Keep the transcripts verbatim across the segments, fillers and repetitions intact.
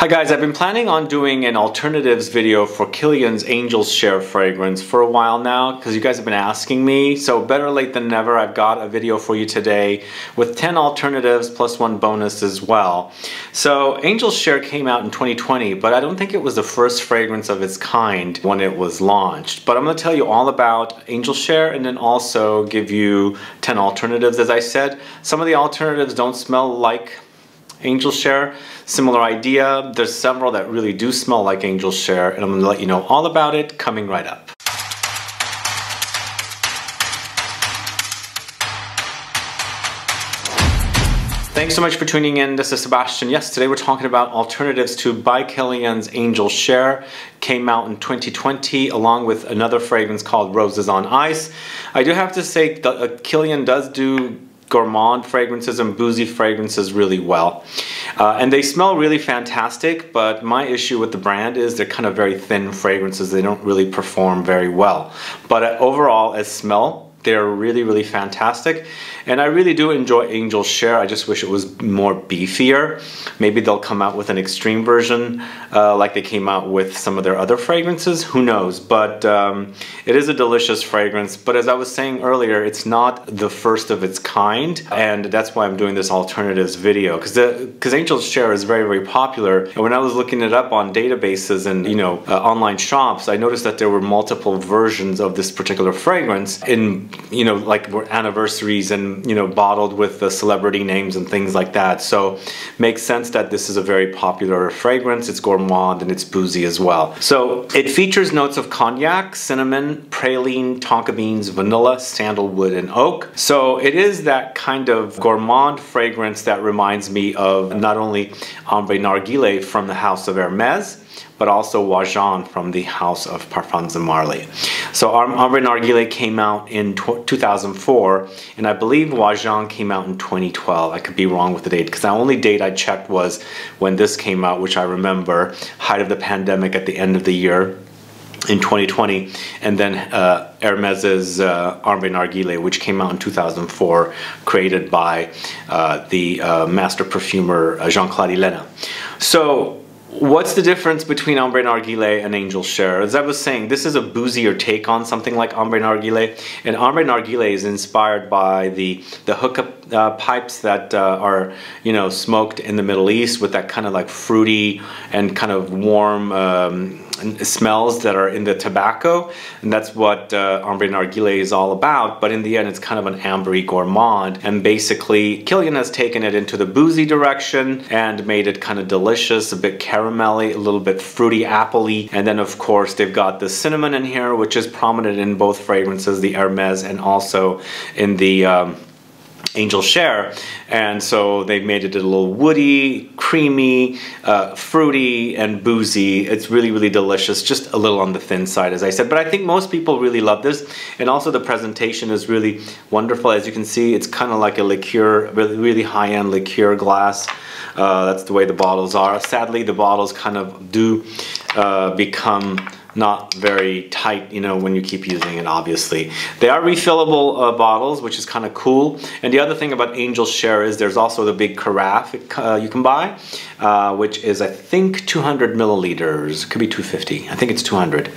Hi guys, I've been planning on doing an alternatives video for Kilian's Angel's Share fragrance for a while now because you guys have been asking me, so better late than never. I've got a video for you today with ten alternatives plus one bonus as well. So Angel's Share came out in twenty twenty, but I don't think it was the first fragrance of its kind when it was launched. But I'm going to tell you all about Angel's Share and then also give you ten alternatives. As I said, some of the alternatives don't smell like Angel's Share. Similar idea. There's several that really do smell like Angel's Share, and I'm going to let you know all about it coming right up. Thanks so much for tuning in. This is Sebastian. Yes, today we're talking about alternatives to by Kilian's Angel's Share. Came out in twenty twenty along with another fragrance called Roses on Ice. I do have to say that Kilian does do gourmand fragrances and boozy fragrances really well. Uh, and they smell really fantastic, but my issue with the brand is they're kind of very thin fragrances. They don't really perform very well. But uh, overall, as smell, they're really, really fantastic. And I really do enjoy Angel's Share. I just wish it was more beefier. Maybe they'll come out with an extreme version uh, like they came out with some of their other fragrances. Who knows? But um, it is a delicious fragrance. But as I was saying earlier, it's not the first of its kind. And that's why I'm doing this alternatives video. Because because Angel's Share is very, very popular. And when I was looking it up on databases and, you know, uh, online shops, I noticed that there were multiple versions of this particular fragrance in, you know, like anniversaries and, you know, bottled with the celebrity names and things like that. So makes sense that this is a very popular fragrance. It's gourmand and it's boozy as well. So it features notes of cognac, cinnamon, praline, tonka beans, vanilla, sandalwood, and oak. So it is that kind of gourmand fragrance that reminds me of not only Ambre Narguile from the house of Hermès, but also Oajan from the house of Parfums de Marly. So Ambre Narguile came out in two thousand four, and I believe Oajan came out in twenty twelve. I could be wrong with the date, because the only date I checked was when this came out, which I remember, height of the pandemic at the end of the year in twenty twenty, and then uh, Hermès's uh, Ambre Narguile, which came out in two thousand four, created by uh, the uh, master perfumer uh, Jean-Claude Ellena. So, what's the difference between Ambre Narguile and Angel's Share? As I was saying, this is a boozier take on something like Ambre Narguile, and Ambre Narguile is inspired by the the hookup uh, pipes that uh, are, you know, smoked in the Middle East with that kind of like fruity and kind of warm um, smells that are in the tobacco, and that's what uh, Ambre Narguile is all about. But in the end, it's kind of an ambery gourmand, and basically Kilian has taken it into the boozy direction and made it kind of delicious, a bit caramelly, a little bit fruity, appley, and then of course they've got the cinnamon in here, which is prominent in both fragrances, the Hermès and also in the um, Angel's Share. And so they've made it a little woody, creamy, uh, fruity, and boozy. It's really, really delicious, just a little on the thin side, as I said. But I think most people really love this, and also the presentation is really wonderful. As you can see, it's kind of like a liqueur, really, really high-end liqueur glass. Uh, that's the way the bottles are. Sadly, the bottles kind of do uh, become not very tight, you know, when you keep using it, obviously. They are refillable uh, bottles, which is kind of cool. And the other thing about Angel's Share is there's also the big carafe uh, you can buy, uh, which is, I think, two hundred milliliters. Could be two fifty. I think it's two hundred.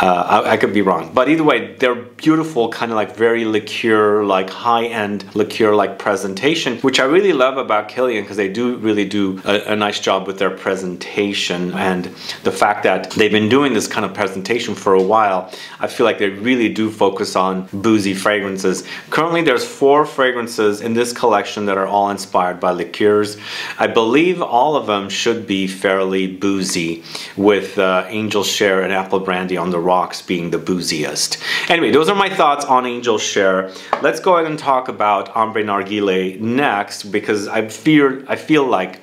Uh, I, I could be wrong. But either way, they're beautiful, kind of like very liqueur-like, high-end liqueur-like presentation, which I really love about Kilian, because they do really do a, a nice job with their presentation. And the fact that they've been doing this kind of Of presentation for a while, I feel like they really do focus on boozy fragrances. Currently there's four fragrances in this collection that are all inspired by liqueurs. I believe all of them should be fairly boozy, with uh, Angel's Share and Apple Brandy on the Rocks being the booziest. Anyway, those are my thoughts on Angel's Share. Let's go ahead and talk about Ambre Narguile next, because I fear, I feel like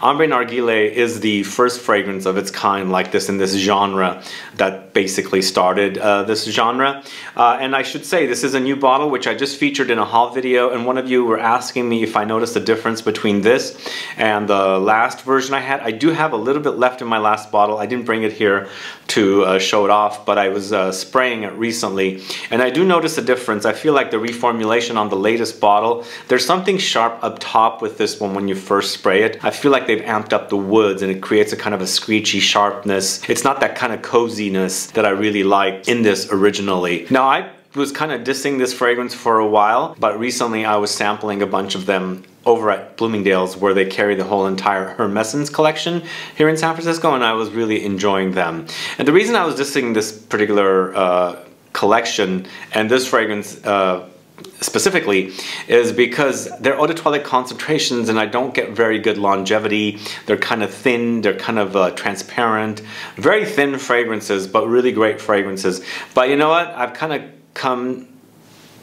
Ambre Narguile is the first fragrance of its kind like this in this genre that basically started uh, this genre. Uh, and I should say, this is a new bottle, which I just featured in a haul video, and one of you were asking me if I noticed the difference between this and the last version I had. I do have a little bit left in my last bottle. I didn't bring it here to uh, show it off, but I was uh, spraying it recently, and I do notice a difference. I feel like the reformulation on the latest bottle, there's something sharp up top with this one when you first spray it. I feel like they they've amped up the woods and it creates a kind of a screechy sharpness. It's not that kind of coziness that I really like in this originally. Now, I was kind of dissing this fragrance for a while, but recently I was sampling a bunch of them over at Bloomingdale's, where they carry the whole entire Hermès collection here in San Francisco, and I was really enjoying them. And the reason I was dissing this particular uh, collection and this fragrance uh, specifically is because they're eau de toilette concentrations and I don't get very good longevity. They're kind of thin, they're kind of uh, transparent, very thin fragrances, but really great fragrances. But you know what? I've kind of come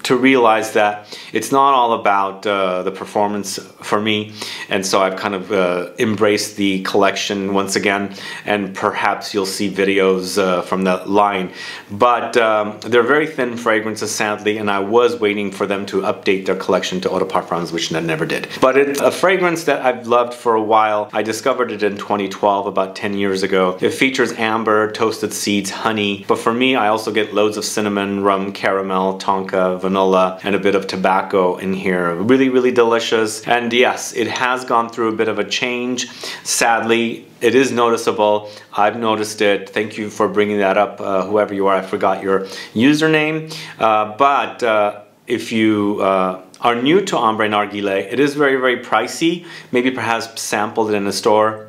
to realize that it's not all about uh, the performance for me, and so I've kind of uh, embraced the collection once again, and perhaps you'll see videos uh, from that line. But um, they're very thin fragrances, sadly, and I was waiting for them to update their collection to Eau de Parfums, which they never did. But it's a fragrance that I've loved for a while. I discovered it in twenty twelve, about ten years ago. It features amber, toasted seeds, honey, but for me I also get loads of cinnamon, rum, caramel, tonka, vanilla, vanilla, and a bit of tobacco in here. Really, really delicious. And yes, it has gone through a bit of a change. Sadly, it is noticeable. I've noticed it. Thank you for bringing that up, uh, whoever you are. I forgot your username. Uh, but uh, if you uh, are new to Ambre Narguile, it is very, very pricey. Maybe perhaps sampled it in a store.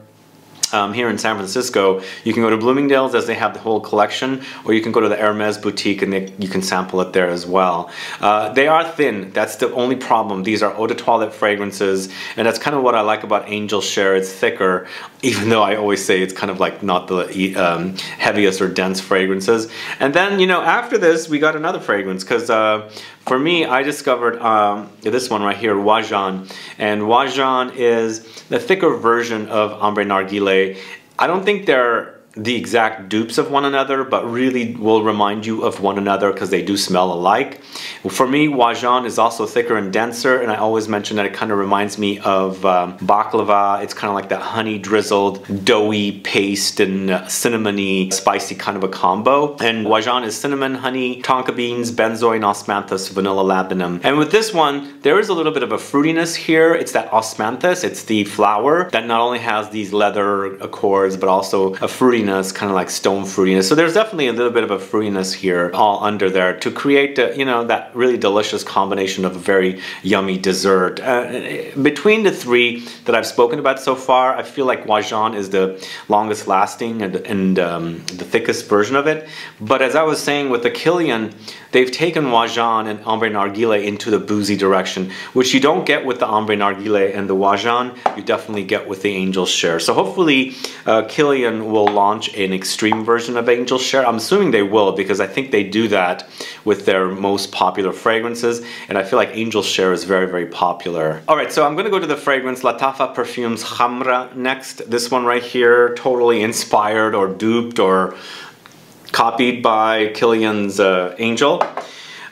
Um, here in San Francisco, you can go to Bloomingdale's, as they have the whole collection, or you can go to the Hermès boutique and they, you can sample it there as well. Uh, they are thin. That's the only problem. These are eau de toilette fragrances, and that's kind of what I like about Angel's Share. It's thicker, even though I always say it's kind of like not the um, heaviest or dense fragrances. And then, you know, after this, we got another fragrance, because uh, for me, I discovered um, this one right here, Oajan. And Oajan is the thicker version of Ambre Narguile. I don't think they're the exact dupes of one another, but really will remind you of one another because they do smell alike. For me, Oajan is also thicker and denser, and I always mention that it kind of reminds me of um, baklava. It's kind of like that honey drizzled, doughy paste and uh, cinnamony, spicy kind of a combo. And Oajan is cinnamon, honey, tonka beans, benzoin, osmanthus, vanilla labdanum. And with this one, there is a little bit of a fruitiness here. It's that osmanthus, it's the flower that not only has these leather accords, but also a fruity, kind of like stone fruitiness. So there's definitely a little bit of a fruitiness here, all under there, to create, a, you know, that really delicious combination of a very yummy dessert. Uh, between the three that I've spoken about so far, I feel like Oajan is the longest lasting and, and um, the thickest version of it. But as I was saying with the Kilian, they've taken Oajan and Ambre Narguile into the boozy direction, which you don't get with the Ambre Narguile and the Oajan. You definitely get with the Angel's Share. So hopefully uh, Kilian will launch an extreme version of Angel's Share. I'm assuming they will, because I think they do that with their most popular fragrances, and I feel like Angel's Share is very, very popular. All right, so I'm gonna go to the fragrance Lattafa Perfumes Khamrah next. This one right here, totally inspired or duped or copied by Kilian's uh, Angel.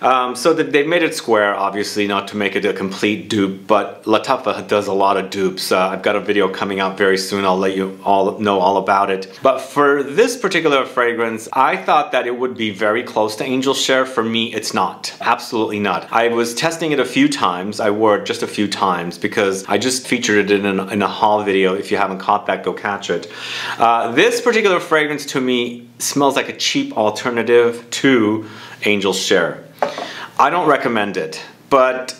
Um, so that they've made it square, obviously, not to make it a complete dupe, but Lattafa does a lot of dupes. Uh, I've got a video coming out very soon. I'll let you all know all about it. But for this particular fragrance, I thought that it would be very close to Angel's Share. For me, it's not. Absolutely not. I was testing it a few times. I wore it just a few times because I just featured it in, an, in a haul video. If you haven't caught that, go catch it. Uh, this particular fragrance, to me, smells like a cheap alternative to Angel's Share. I don't recommend it, but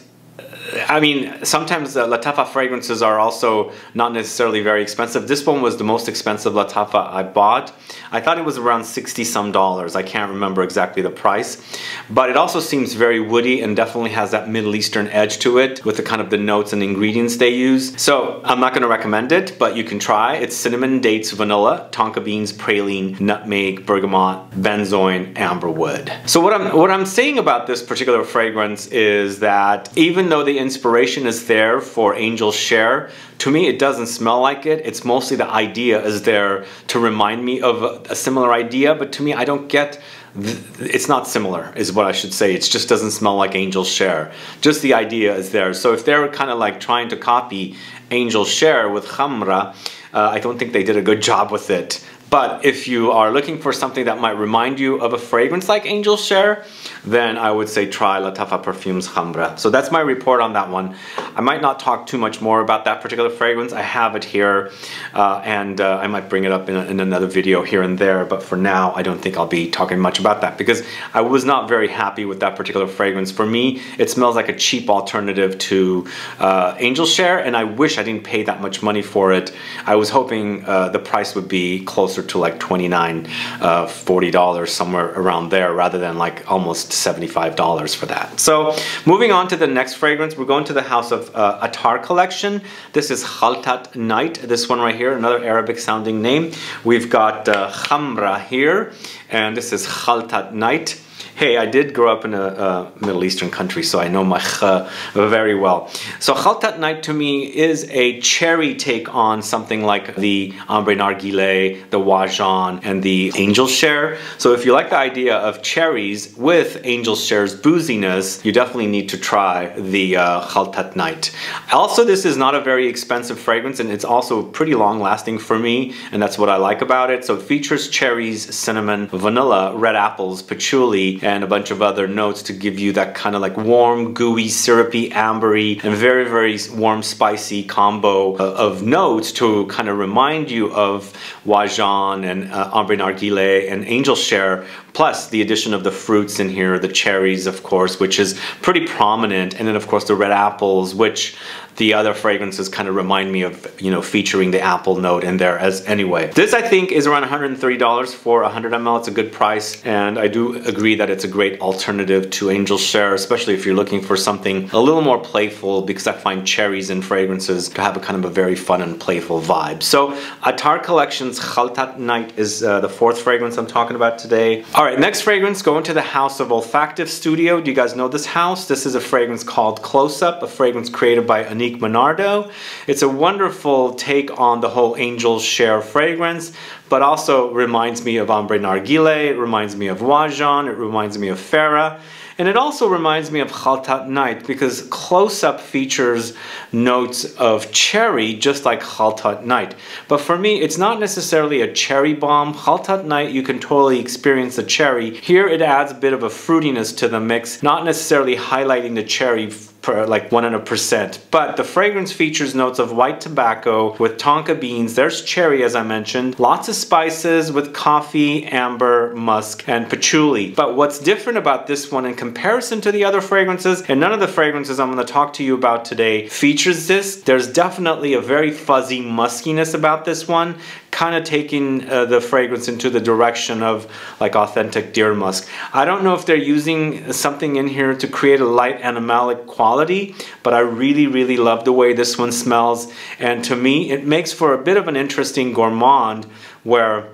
I mean, sometimes the Lattafa fragrances are also not necessarily very expensive. This one was the most expensive Lattafa I bought. I thought it was around sixty some dollars. I can't remember exactly the price, but it also seems very woody and definitely has that Middle Eastern edge to it with the kind of the notes and ingredients they use. So I'm not going to recommend it, but you can try. It's cinnamon, dates, vanilla, tonka beans, praline, nutmeg, bergamot, benzoin, amber wood. So what I'm, what I'm saying about this particular fragrance is that even though the inspiration is there for Angel's Share, to me it doesn't smell like it. It's mostly the idea is there to remind me of a similar idea, but to me I don't get, it's not similar is what I should say. It just doesn't smell like Angel's Share. Just the idea is there. So if they're kind of like trying to copy Angel's Share with Khamrah, uh, I don't think they did a good job with it. But if you are looking for something that might remind you of a fragrance like Angel's Share, then I would say try Lattafa Perfumes Khamrah. So that's my report on that one. I might not talk too much more about that particular fragrance. I have it here, uh, and uh, I might bring it up in, a, in another video here and there, but for now I don't think I'll be talking much about that because I was not very happy with that particular fragrance. For me, it smells like a cheap alternative to uh, Angel's Share, and I wish I didn't pay that much money for it. I was hoping uh, the price would be closer to like twenty-nine dollars, uh, forty dollars, somewhere around there, rather than like almost seventy-five dollars for that. So moving on to the next fragrance, we're going to the house of uh, Attar Collection. This is Khaltat Night, this one right here, another Arabic sounding name. We've got uh, Khamrah here, and this is Khaltat Night. Hey, I did grow up in a, a Middle Eastern country, so I know my kh very well. So Khaltat Night to me is a cherry take on something like the Ambre Narguile, the Oajan, and the Angel's Share. So if you like the idea of cherries with Angel's Share's booziness, you definitely need to try the uh, Khaltat Night. Also, this is not a very expensive fragrance, and it's also pretty long-lasting for me, and that's what I like about it. So it features cherries, cinnamon, vanilla, red apples, patchouli, and a bunch of other notes to give you that kind of like warm, gooey, syrupy, ambery, and very, very warm, spicy combo of notes to kind of remind you of Oajan and uh, Ambre Narguile and Angel's Share, plus the addition of the fruits in here, the cherries, of course, which is pretty prominent, and then, of course, the red apples, which the other fragrances kind of remind me of, you know, featuring the apple note in there as anyway. This, I think, is around one hundred thirty dollars for one hundred milliliters. It's a good price, and I do agree that it's a great alternative to Angel's Share, especially if you're looking for something a little more playful, because I find cherries and fragrances to have a kind of a very fun and playful vibe. So Attar Collection's Khaltat Night is uh, the fourth fragrance I'm talking about today. All right, next fragrance, going to the house of Olfactive Studio. Do you guys know this house? This is a fragrance called Close Up, a fragrance created by Anique Monardo. It's a wonderful take on the whole Angel's Share fragrance, but also reminds me of Ambre Narguile, it reminds me of Oajan, it reminds me of Farah, and it also reminds me of Khaltat Night, because Close Up features notes of cherry, just like Khaltat Night. But for me, it's not necessarily a cherry bomb. Khaltat Night, you can totally experience the cherry. Here, it adds a bit of a fruitiness to the mix, not necessarily highlighting the cherry per like one hundred percent, but the fragrance features notes of white tobacco with tonka beans. There's cherry, as I mentioned, lots of spices with coffee, amber, musk, and patchouli. But what's different about this one in comparison to the other fragrances, and none of the fragrances I'm going to talk to you about today features this, there's definitely a very fuzzy muskiness about this one, kind of taking uh, the fragrance into the direction of like authentic deer musk. I don't know if they're using something in here to create a light animalic quality, but I really, really love the way this one smells. And to me, it makes for a bit of an interesting gourmand, where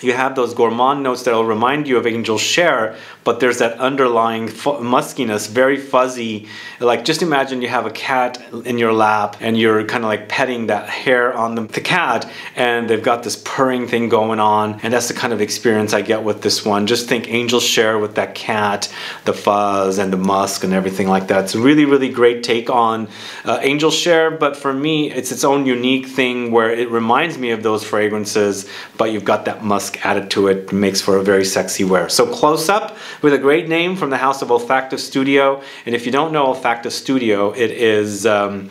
you have those gourmand notes that will remind you of Angel's Share, but there's that underlying muskiness, very fuzzy. Like, just imagine you have a cat in your lap and you're kind of like petting that hair on the, the cat, and they've got this purring thing going on, and that's the kind of experience I get with this one. Just think Angel's Share with that cat, the fuzz and the musk and everything like that. It's a really, really great take on uh, Angel's Share, but for me, it's its own unique thing where it reminds me of those fragrances, but you've got that musk added to it, makes for a very sexy wear. So Close Up, with a great name, from the house of Olfactive Studio. And if you don't know Olfactive Studio, it is um,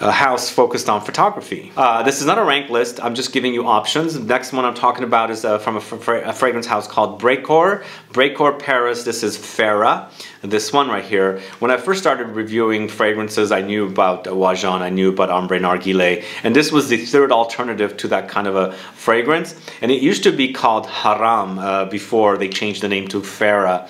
a house focused on photography. Uh, this is not a rank list, I'm just giving you options. The next one I'm talking about is uh, from a, fra a fragrance house called Brecourt. Brecourt Paris, this is Farah. This one right here. When I first started reviewing fragrances, I knew about Oajan, I knew about Ambre Narguile, and this was the third alternative to that kind of a fragrance. And it used to be called Haram uh, before they changed the name to Farah.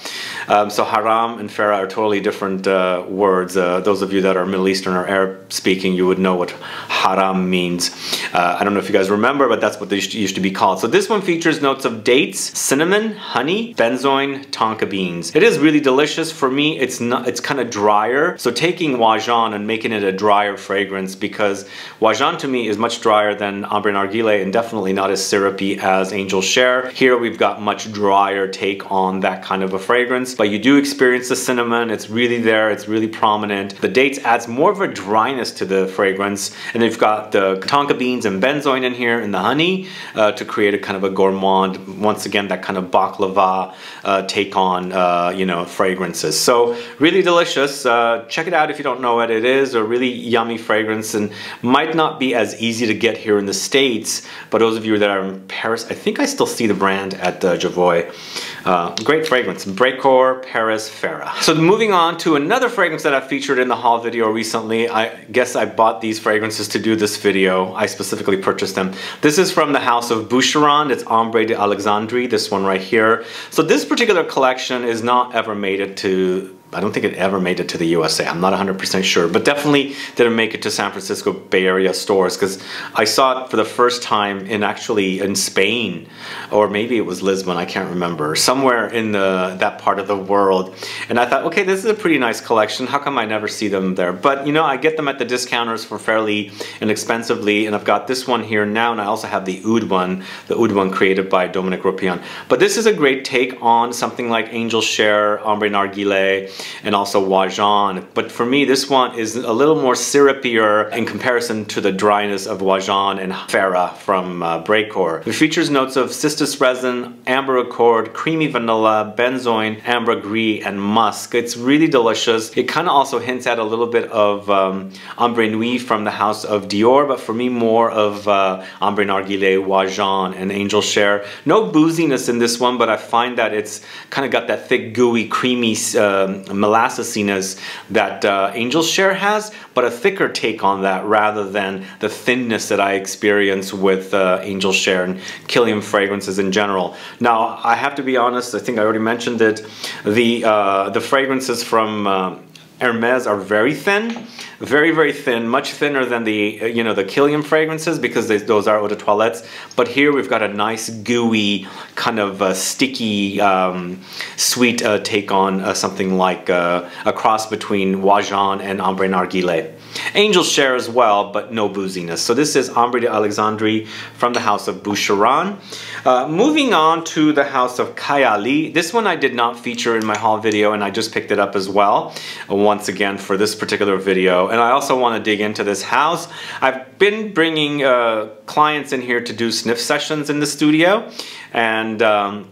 Um, so Haram and Farah are totally different uh, words. Uh, those of you that are Middle Eastern or Arab speaking, you would know what Haram means. Uh, I don't know if you guys remember, but that's what they used to be called. So this one features notes of dates, cinnamon, honey, benzoin, tonka beans. It is really delicious. For For me, it's not, it's kind of drier. So taking Oajan and making it a drier fragrance, because Oajan to me is much drier than Ambre Narguile and definitely not as syrupy as Angel's Share. Here we've got much drier take on that kind of a fragrance, but you do experience the cinnamon. It's really there, it's really prominent. The dates adds more of a dryness to the the fragrance. And they've got the tonka beans and benzoin in here and the honey uh, to create a kind of a gourmand, once again, that kind of baklava uh, take on, uh, you know, fragrances. So really delicious. Uh, check it out if you don't know what it is. A really yummy fragrance and might not be as easy to get here in the States, but those of you that are in Paris, I think I still see the brand at the Javoy. Uh, great fragrance, Brecourt, Paris, Farah. So moving on to another fragrance that I featured in the haul video recently. I guess I bought these fragrances to do this video. I specifically purchased them. This is from the house of Boucheron. It's Ombre d'Alexandrie, this one right here. So this particular collection is not ever made it to I don't think it ever made it to the U S A. I'm not one hundred percent sure, but definitely didn't make it to San Francisco Bay Area stores because I saw it for the first time in actually in Spain, or maybe it was Lisbon, I can't remember, somewhere in the that part of the world. And I thought, okay, this is a pretty nice collection. How come I never see them there? But you know, I get them at the discounters for fairly inexpensively, and I've got this one here now, and I also have the Oud one, the Oud one created by Dominic Ropion. But this is a great take on something like Angel's Share, Ambre Narguile, and also Oajan. But for me, this one is a little more syrupier in comparison to the dryness of Oajan and Farah from uh, Brecourt. It features notes of cistus resin, amber accord, creamy vanilla, benzoin, ambergris, and musk. It's really delicious. It kind of also hints at a little bit of um, Ambre Nuit from the house of Dior, but for me, more of uh, Ambre Narguile, Oajan, and Angel's Share. No booziness in this one, but I find that it's kind of got that thick, gooey, creamy um, molassesiness that uh, Angel's Share has, but a thicker take on that rather than the thinness that I experience with uh, Angel's Share and Kilian fragrances in general. Now, I have to be honest, I think I already mentioned it, the, uh, the fragrances from uh, Hermès are very thin. Very, very thin, much thinner than the, you know, the Kilian fragrances because they, those are eau de toilettes. But here we've got a nice, gooey, kind of uh, sticky, um, sweet uh, take on uh, something like uh, a cross between Oajan and Ambre Narguile. Angel's Share as well, but no booziness. So this is Ombre d'Alexandrie from the house of Boucheron. Uh, moving on to the house of Kayali. This one I did not feature in my haul video, and I just picked it up as well, once again, for this particular video. And I also want to dig into this house. I've been bringing uh, clients in here to do sniff sessions in the studio, and um,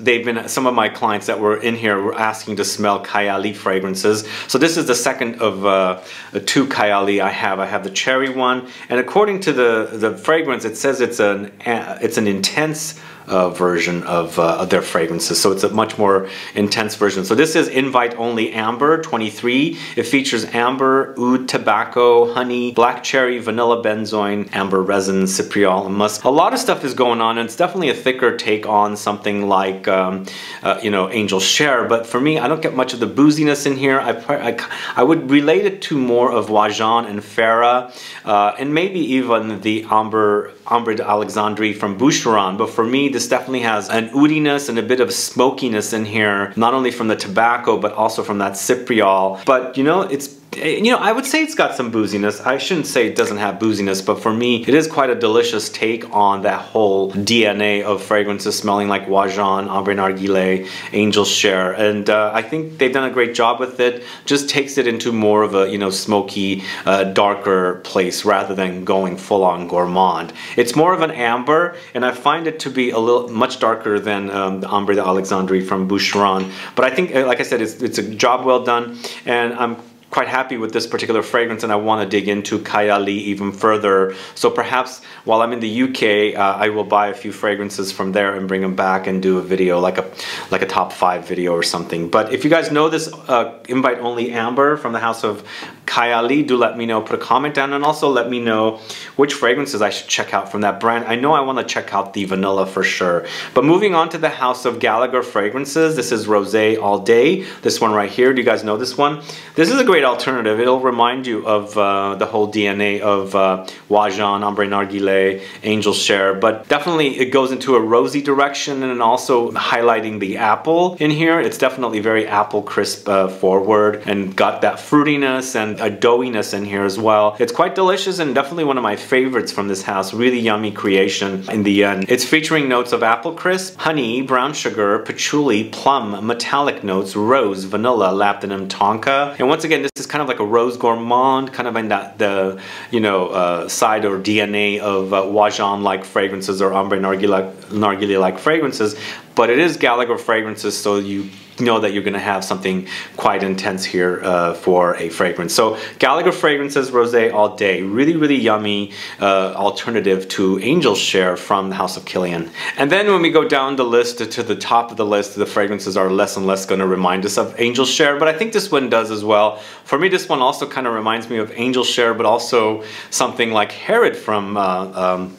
they've been, some of my clients that were in here were asking to smell Kayali fragrances. So this is the second of uh, two Kayali I have. I have the cherry one, and according to the, the fragrance, it says it's an, it's an intense Uh, version of, uh, of their fragrances. So it's a much more intense version. So this is Invite Only Amber twenty-three. It features amber, oud, tobacco, honey, black cherry, vanilla benzoin, amber resin, cypriol, and musk. A lot of stuff is going on, and it's definitely a thicker take on something like, um, uh, you know, Angel's Share. But for me, I don't get much of the booziness in here. I, I, I would relate it to more of Oajan and Farah, uh, and maybe even the Amber, Ombre d'Alexandrie from Boucheron. But for me, this definitely has an oudiness and a bit of smokiness in here, not only from the tobacco, but also from that cypriol. But you know, it's, you know, I would say it's got some booziness. I shouldn't say it doesn't have booziness, but for me, it is quite a delicious take on that whole D N A of fragrances smelling like Oajan, Ambre Narguile, Angel's Share. And uh, I think they've done a great job with it. Just takes it into more of a, you know, smoky, uh, darker place rather than going full-on gourmand. It's more of an amber, and I find it to be a little much darker than um, the Ombre d'Alexandrie from Boucheron. But I think, like I said, it's, it's a job well done, and I'm quite happy with this particular fragrance, and I want to dig into Kayali even further. So perhaps while I'm in the U K, uh, I will buy a few fragrances from there and bring them back and do a video, like a like a top five video or something. But if you guys know this uh, Invite Only Amber from the house of Kayali, do let me know, put a comment down, and also let me know which fragrances I should check out from that brand. I know I want to check out the vanilla for sure. But moving on to the house of Gallagher Fragrances, this is Rosé All Day, this one right here. Do you guys know this one? This is a great alternative. It'll remind you of uh, the whole D N A of uh, Oajan, Ombre Narguile, Angel's Share, but definitely it goes into a rosy direction, and also highlighting the apple in here. It's definitely very apple crisp uh, forward, and got that fruitiness and a doughiness in here as well. It's quite delicious, and definitely one of my favorites from this house. Really yummy creation in the end. It's featuring notes of apple crisp, honey, brown sugar, patchouli, plum, metallic notes, rose, vanilla, labdanum, tonka. And once again, this is kind of like a rose gourmand, kind of in that the you know uh, side or D N A of uh, Oajan like fragrances or Ambre Narguile Narguile like fragrances, but it is Gallagher fragrances, so you know that you're going to have something quite intense here uh, for a fragrance. So Gallagher Fragrances Rosé All Day, really really yummy uh, alternative to Angel's Share from the House of Kilian. And then when we go down the list to the top of the list, the fragrances are less and less going to remind us of Angel's Share, but I think this one does as well. For me, this one also kind of reminds me of Angel's Share, but also something like Herod from uh, um,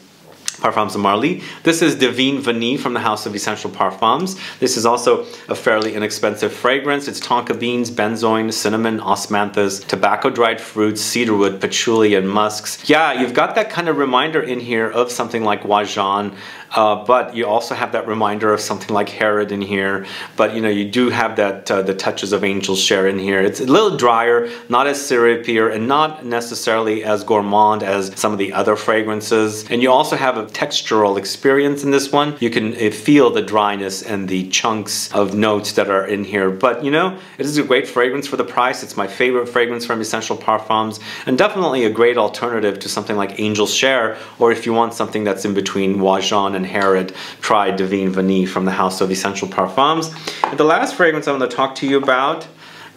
Parfums de Marly. This is Divine Vanille from the House of Essential Parfums. This is also a fairly inexpensive fragrance. It's tonka beans, benzoin, cinnamon, osmanthus, tobacco, dried fruits, cedarwood, patchouli, and musks. Yeah, you've got that kind of reminder in here of something like Oajan, uh, but you also have that reminder of something like Herod in here. But you know, you do have that uh, the touches of Angel's Share in here. It's a little drier, not as syrupier, and not necessarily as gourmand as some of the other fragrances. And you also have a textural experience in this one. You can uh, feel the dryness and the chunks of notes that are in here, but you know, it is a great fragrance for the price. It's my favorite fragrance from Essential Parfums, and definitely a great alternative to something like Angel's Share, or if you want something that's in between Oajan and Herod, try Divine Vanille from the House of Essential Parfums. And the last fragrance I want to talk to you about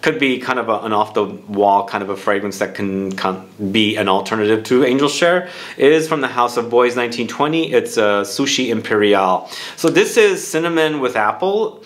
could be kind of a, an off-the-wall kind of a fragrance that can, can be an alternative to Angel's Share. It is from the House of Bois nineteen twenty. It's a Sushi Imperial. So this is cinnamon with apple,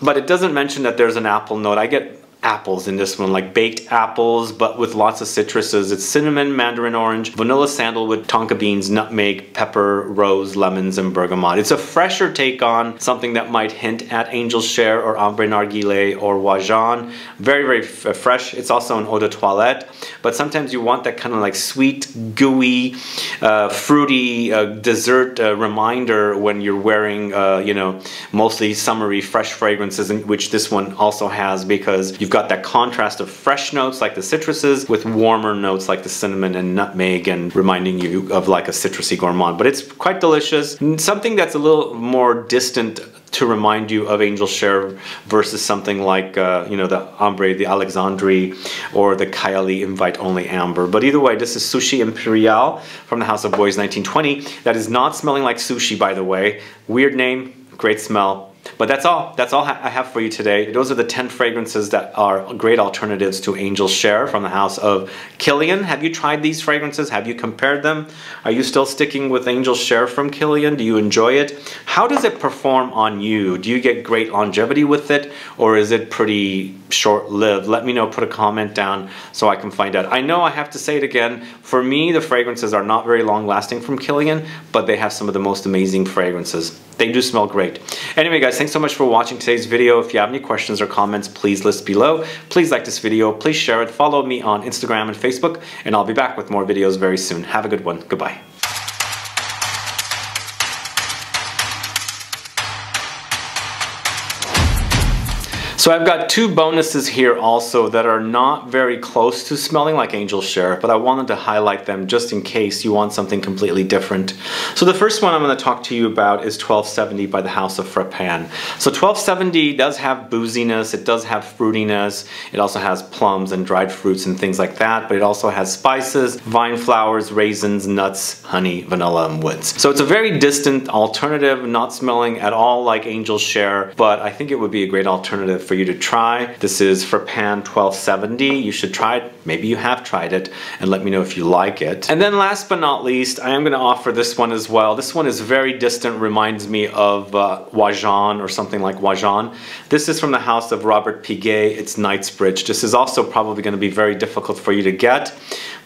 but it doesn't mention that there's an apple note. I get apples in this one, like baked apples, but with lots of citruses. It's cinnamon, mandarin orange, vanilla, sandalwood, tonka beans, nutmeg, pepper, rose, lemons, and bergamot. It's a fresher take on something that might hint at Angel's Share or Ambre Narguile or Oajan. Very, very f fresh. It's also an eau de toilette, but sometimes you want that kind of like sweet, gooey, uh, fruity uh, dessert uh, reminder when you're wearing, uh, you know, mostly summery, fresh fragrances, which this one also has, because you've got Got that contrast of fresh notes like the citruses with warmer notes like the cinnamon and nutmeg, and reminding you of like a citrusy gourmand. But it's quite delicious. Something that's a little more distant to remind you of Angel's Share versus something like uh, you know, the Ombre d'Alexandrie or the Kayali Invite Only Amber. But either way, this is Sushi Imperial from the House of Bois nineteen twenty. That is not smelling like sushi, by the way. Weird name, great smell. But that's all. That's all I have for you today. Those are the ten fragrances that are great alternatives to Angel's Share from the House of Kilian. Have you tried these fragrances? Have you compared them? Are you still sticking with Angel's Share from Kilian? Do you enjoy it? How does it perform on you? Do you get great longevity with it, or is it pretty short-lived? Let me know. Put a comment down so I can find out. I know I have to say it again. For me, the fragrances are not very long-lasting from Kilian, but they have some of the most amazing fragrances. They do smell great. Anyway, guys, thanks so much for watching today's video. If you have any questions or comments, please list below. Please like this video. Please share it. Follow me on Instagram and Facebook, and I'll be back with more videos very soon. Have a good one. Goodbye. So I've got two bonuses here also that are not very close to smelling like Angel's Share, but I wanted to highlight them just in case you want something completely different. So the first one I'm going to talk to you about is twelve seventy by the House of Frapin. So twelve seventy does have booziness, it does have fruitiness, it also has plums and dried fruits and things like that, but it also has spices, vine flowers, raisins, nuts, honey, vanilla, and woods. So it's a very distant alternative, not smelling at all like Angel's Share, but I think it would be a great alternative for you to try. This is Frapin twelve seventy. You should try it. Maybe you have tried it, and let me know if you like it. And then last but not least, I am going to offer this one as well. This one is very distant, reminds me of uh, Oajan or something like Oajan. This is from the House of Robert Piguet. It's Knightsbridge. This is also probably going to be very difficult for you to get,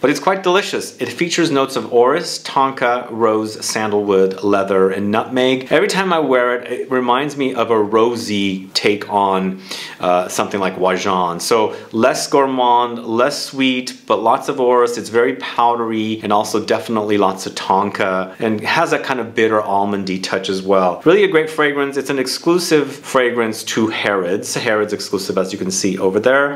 but it's quite delicious. It features notes of orris, tonka, rose, sandalwood, leather, and nutmeg. Every time I wear it, it reminds me of a rosy take on Uh, something like Oajan. So less gourmand, less sweet, but lots of orris. It's very powdery, and also definitely lots of tonka, and has that kind of bitter almondy touch as well. Really a great fragrance. It's an exclusive fragrance to Herod's. Herod's exclusive, as you can see over there.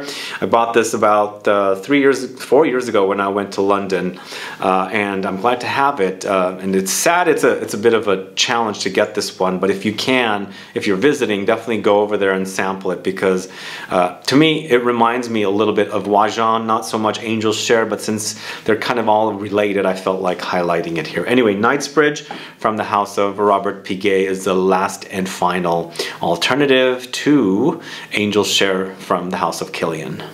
I bought this about uh, three years, four years ago when I went to London, uh, and I'm glad to have it. Uh, and it's sad, it's a, it's a bit of a challenge to get this one, but if you can, if you're visiting, definitely go over there and sample it, because uh, to me, it reminds me a little bit of Oajan, not so much Angel's Share, but since they're kind of all related, I felt like highlighting it here. Anyway, Knightsbridge from the house of Robert Piguet is the last and final alternative to Angel's Share from the house of Kilian.